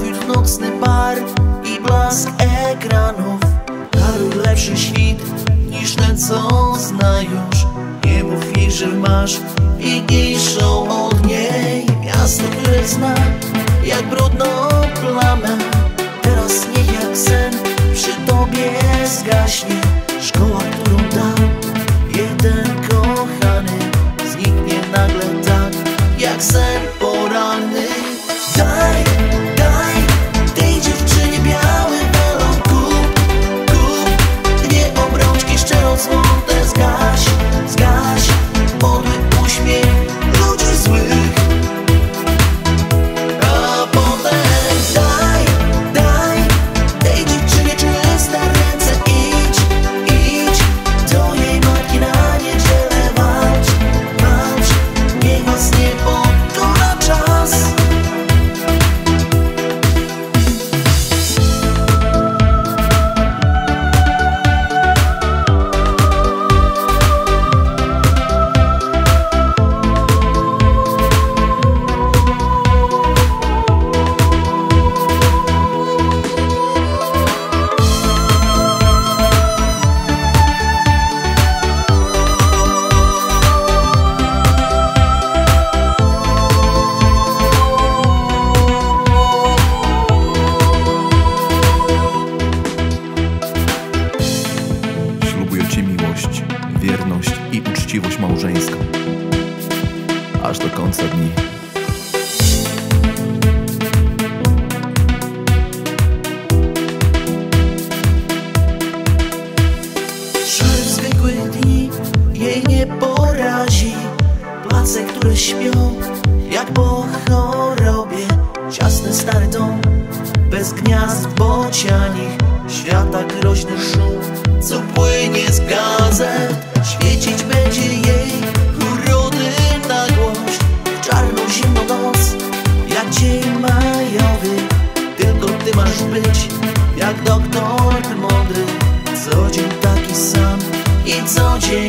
wśród nocnych bar i blask ekranów. Haru lepszy świt niż ten, co znajesz. Nie mów jej, że masz piękniejszą od niej. Miasto, które zna jak brudną plamę, teraz nie jak sen przy tobie zgaśnie. Szkoła, którą dał jeden kochany, zniknie nagle tak jak sen poranny. Daj, daj tej dziewczynie biały melon, kup, kup, nie obrączki szczerą złote, zgaś, zgaś podły uśmiech ludzi złych. A potem daj, daj tej dziewczynie czyste ręce, idź, idź do jej matki na niedzielę, walcz, walcz, niech was nie pokona czas. Wierność i uczciwość małżeńską aż do końca dni. Szereg zwykłych dni jej nie porazi, place, które śpią jak po chorobie, ciasny stary dom bez gniazd bocianich, świata groźny szum, co płynie z gazet. Świecić będzie jej urody nagłość w czarną zimną noc, jak dzień majowy. Tylko ty masz być jak doktor mądry, co dzień taki sam i co dzień